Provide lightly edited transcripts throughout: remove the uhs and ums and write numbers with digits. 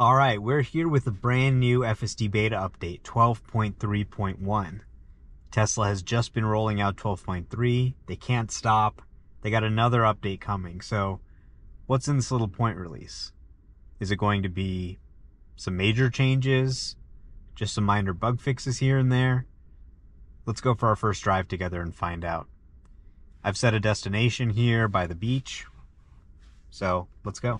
All right, we're here with a brand new FSD beta update, 12.3.1. Tesla has just been rolling out 12.3. They can't stop. They got another update coming. So what's in this little point release? Is it going to be some major changes? Just some minor bug fixes here and there? Let's go for our first drive together and find out. I've set a destination here by the beach. So let's go.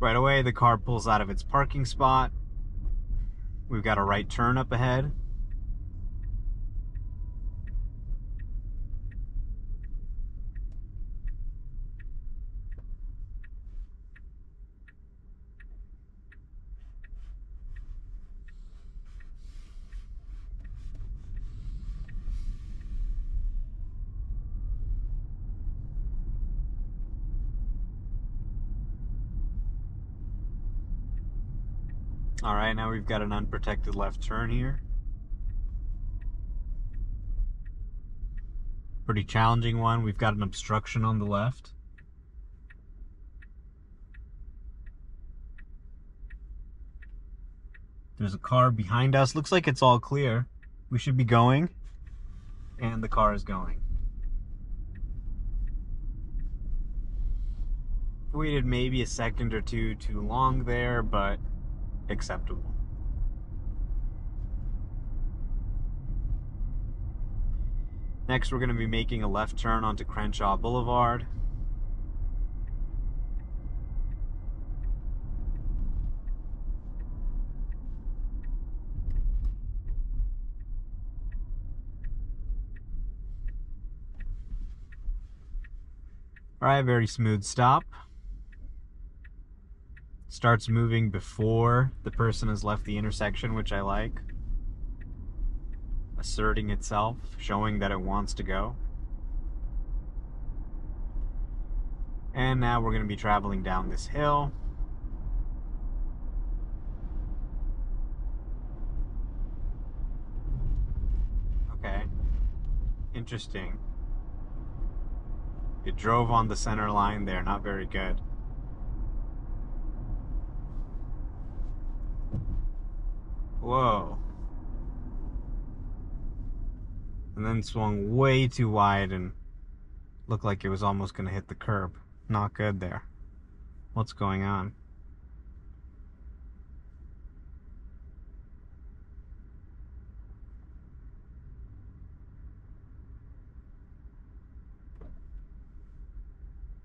Right away, the car pulls out of its parking spot. We've got a right turn up ahead. All right, now we've got an unprotected left turn here. Pretty challenging one. We've got an obstruction on the left. There's a car behind us. Looks like it's all clear. We should be going, and the car is going. Waited maybe a second or two too long there, but acceptable. Next, we're going to be making a left turn onto Crenshaw Boulevard. All right, very smooth stop. Starts moving before the person has left the intersection, which I like. Asserting itself, showing that it wants to go. And now we're going to be traveling down this hill. Okay. Interesting. It drove on the center line there, not very good. Whoa. And then swung way too wide and looked like it was almost going to hit the curb. Not good there. What's going on?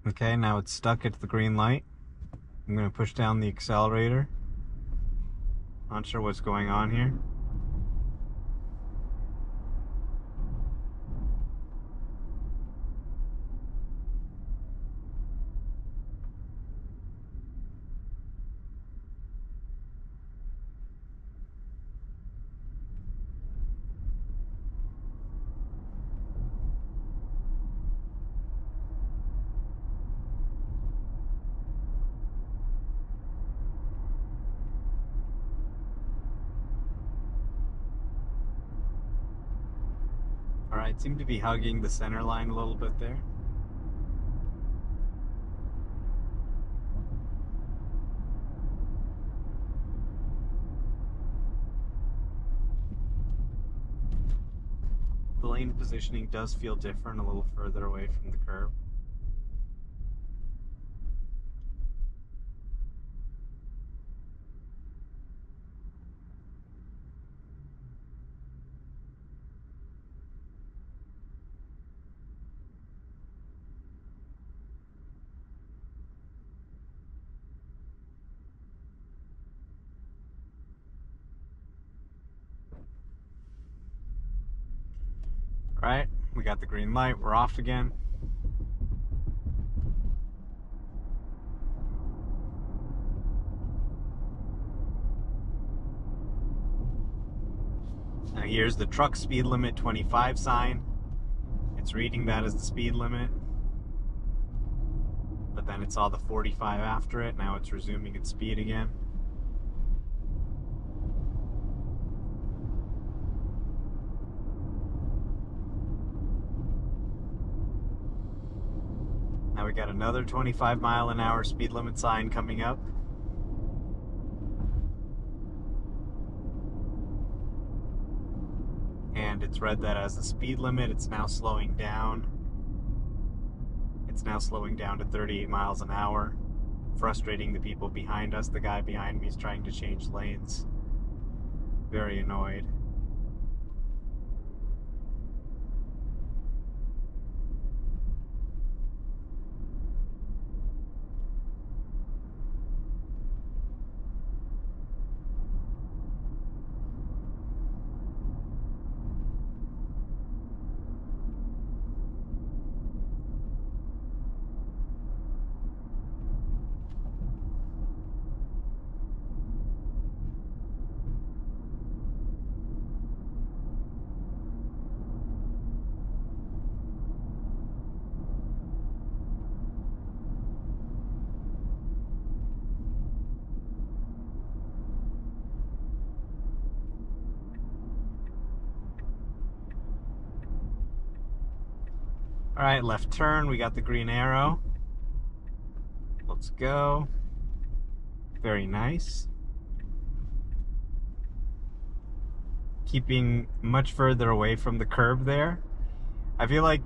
Okay, now it's stuck at the green light. I'm going to push down the accelerator. Not sure what's going on here. It seemed to be hugging the center line a little bit there. The lane positioning does feel different a little further away from the curb. Right, we got the green light, we're off again. Now here's the truck speed limit 25 sign. It's reading that as the speed limit. But then it saw the 45 after it, now it's resuming its speed again. Got another 25-mile-an-hour speed limit sign coming up. And it's read that as the speed limit. It's now slowing down. It's now slowing down to 38 miles an hour, frustrating the people behind us. The guy behind me is trying to change lanes. Very annoyed. All right, left turn, we got the green arrow. Let's go. Very nice. Keeping much further away from the curb there. I feel like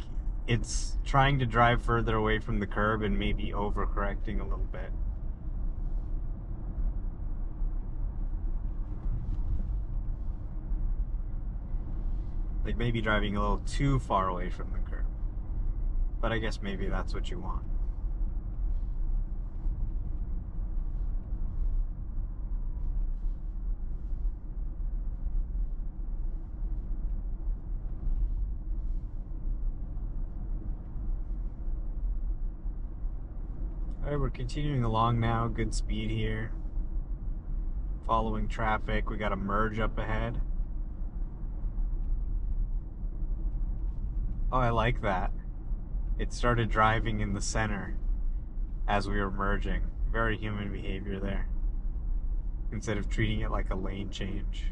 it's trying to drive further away from the curb and maybe overcorrecting a little bit. Like maybe driving a little too far away from the curb. But I guess maybe that's what you want. Alright, we're continuing along now. Good speed here. Following traffic. We got a merge up ahead. Oh, I like that. It started driving in the center as we were merging. Very human behavior there. Instead of treating it like a lane change.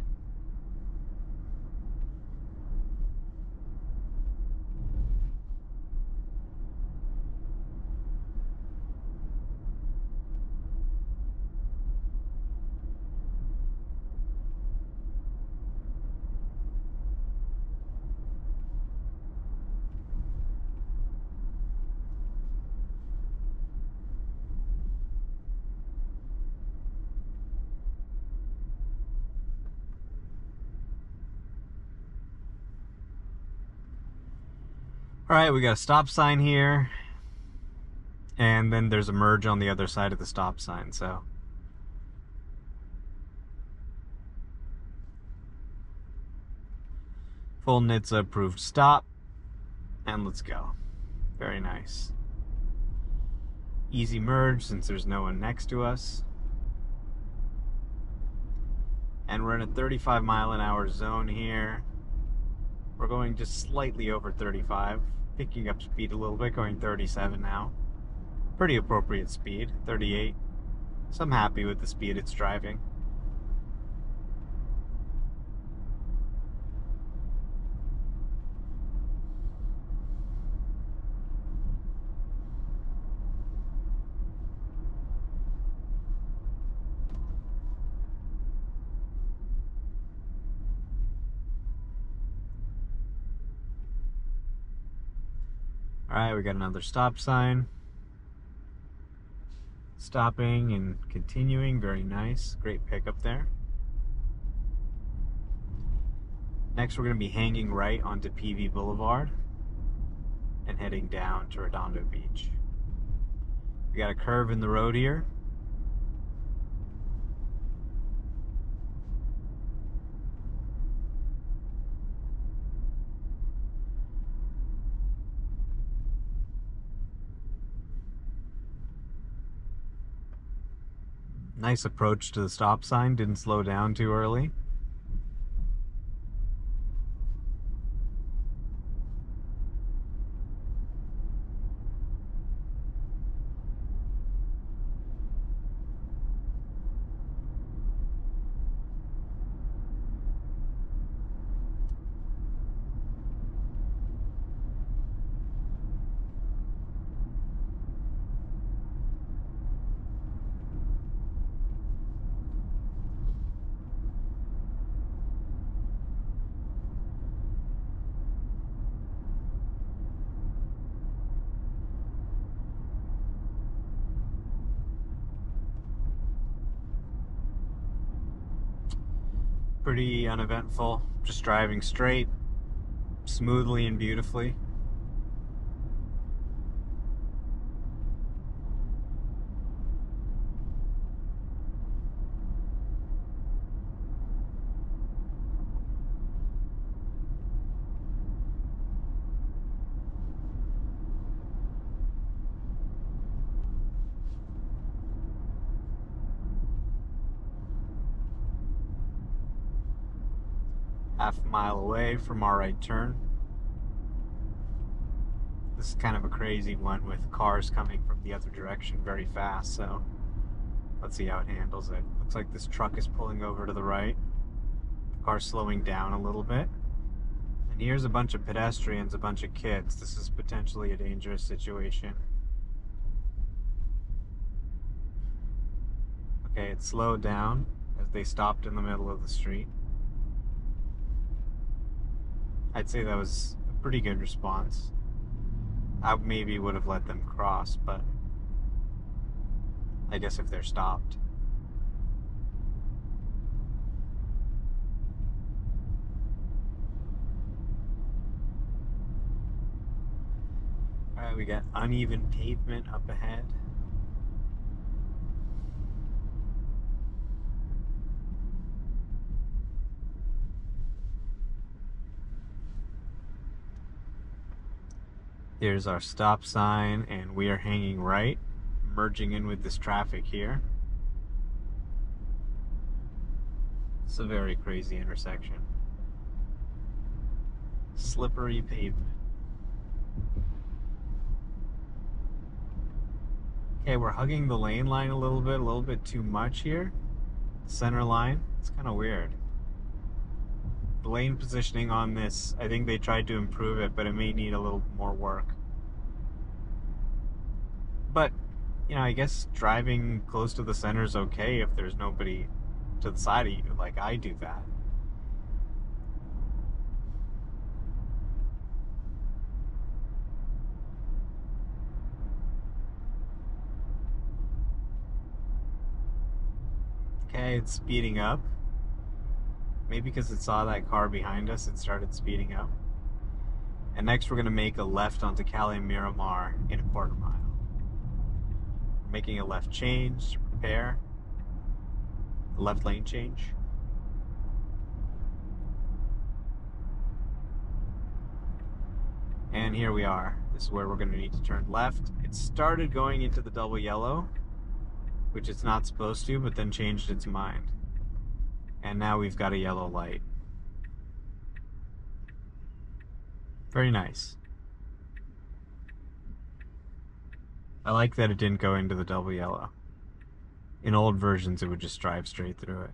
Alright, we got a stop sign here, and then there's a merge on the other side of the stop sign, so. Full NHTSA approved stop, and let's go. Very nice. Easy merge since there's no one next to us. And we're in a 35-mile-an-hour zone here. We're going just slightly over 35, picking up speed a little bit, going 37 now. Pretty appropriate speed, 38. So I'm happy with the speed it's driving. Alright, we got another stop sign. Stopping and continuing, very nice. Great pickup there. Next, we're going to be hanging right onto PV Boulevard and heading down to Redondo Beach. We got a curve in the road here. Nice approach to the stop sign, didn't slow down too early. pretty uneventful, just driving straight, smoothly and beautifully. Half a mile away from our right turn. This is kind of a crazy one with cars coming from the other direction very fast, so let's see how it handles it. Looks like this truck is pulling over to the right. The car's slowing down a little bit. And here's a bunch of pedestrians, a bunch of kids. This is potentially a dangerous situation. Okay, it slowed down as they stopped in the middle of the street. I'd say that was a pretty good response. I maybe would have let them cross, but I guess if they're stopped. All right, we got uneven pavement up ahead. Here's our stop sign, and we are hanging right, merging in with this traffic here. It's a very crazy intersection. Slippery pavement. Okay, we're hugging the lane line a little bit too much here. Center line, it's kind of weird. The lane positioning on this, I think they tried to improve it, but it may need a little more work. But, you know, I guess driving close to the center is okay if there's nobody to the side of you, like I do that. Okay, it's speeding up. Maybe because it saw that car behind us, it started speeding up. And next we're going to make a left onto Calle Miramar in a quarter mile. We're making a left change to prepare. A left lane change. And here we are. This is where we're going to need to turn left. It started going into the double yellow, which it's not supposed to, but then changed its mind. And now we've got a yellow light. Very nice. I like that it didn't go into the double yellow. In old versions, it would just drive straight through it.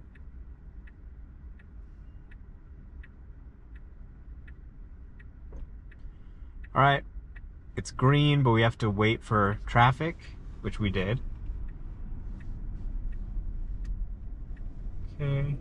All right, it's green, but we have to wait for traffic, which we did. Okay.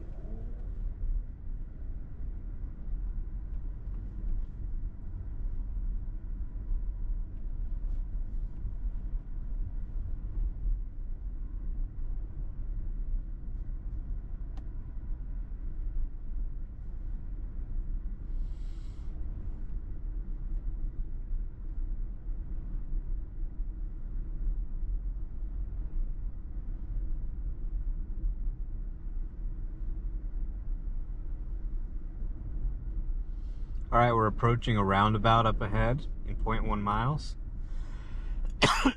All right, we're approaching a roundabout up ahead in 0.1 miles. Kind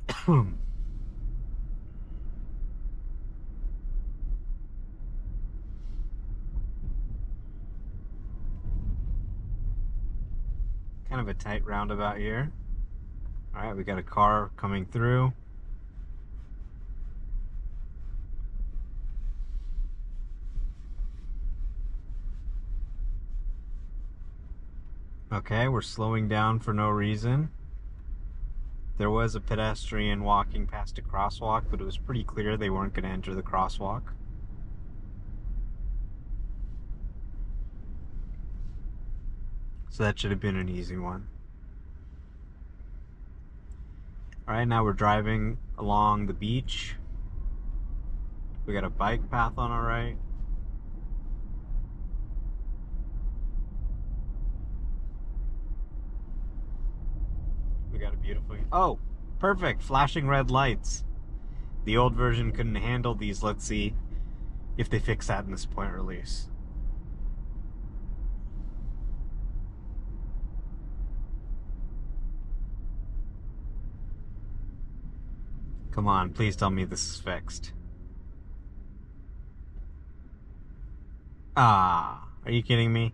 of a tight roundabout here. All right, we got a car coming through. Okay, we're slowing down for no reason. There was a pedestrian walking past a crosswalk, but it was pretty clear they weren't going to enter the crosswalk. So that should have been an easy one. All right, now we're driving along the beach. We got a bike path on our right. beautiful. Oh, perfect. Flashing red lights. The old version couldn't handle these. Let's see if they fix that in this point release. Come on, please tell me this is fixed. Ah, are you kidding me?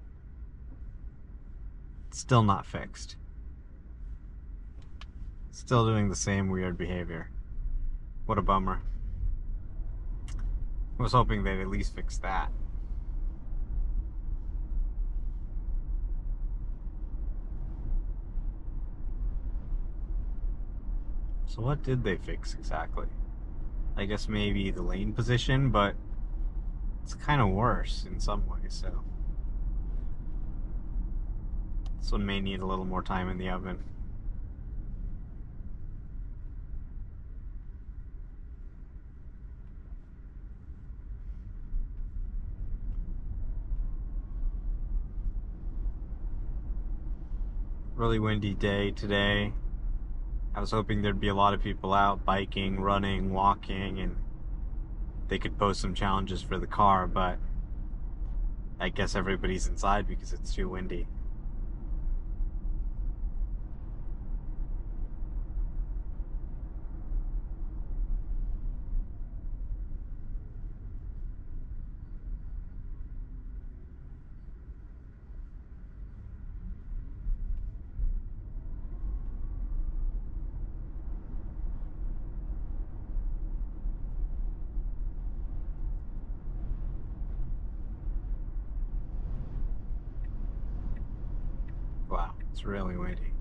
Still not fixed. Still doing the same weird behavior. What a bummer. I was hoping they'd at least fix that. So what did they fix exactly? I guess maybe the lane position, but it's kind of worse in some ways, so. This one may need a little more time in the oven. Really windy day today. I was hoping there'd be a lot of people out biking, running, walking, and they could pose some challenges for the car, but I guess everybody's inside because it's too windy. It's really windy.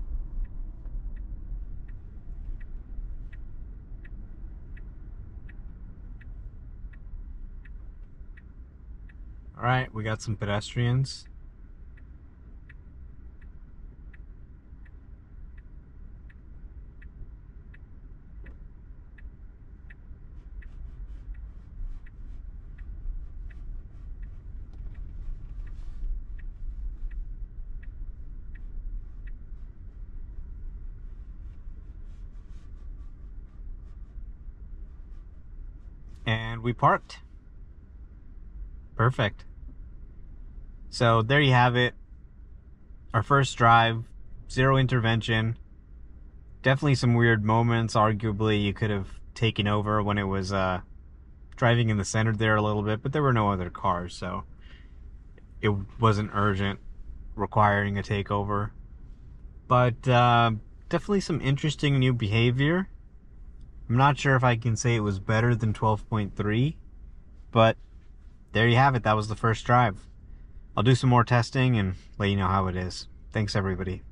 All right, we got some pedestrians. And we parked. Perfect. So there you have it. Our first drive, zero intervention. Definitely some weird moments. Arguably, you could have taken over when it was driving in the center there a little bit, but there were no other cars, so it wasn't urgent, requiring a takeover. But definitely some interesting new behavior. I'm not sure if I can say it was better than 12.3, but there you have it. That was the first drive. I'll do some more testing and let you know how it is. Thanks, everybody.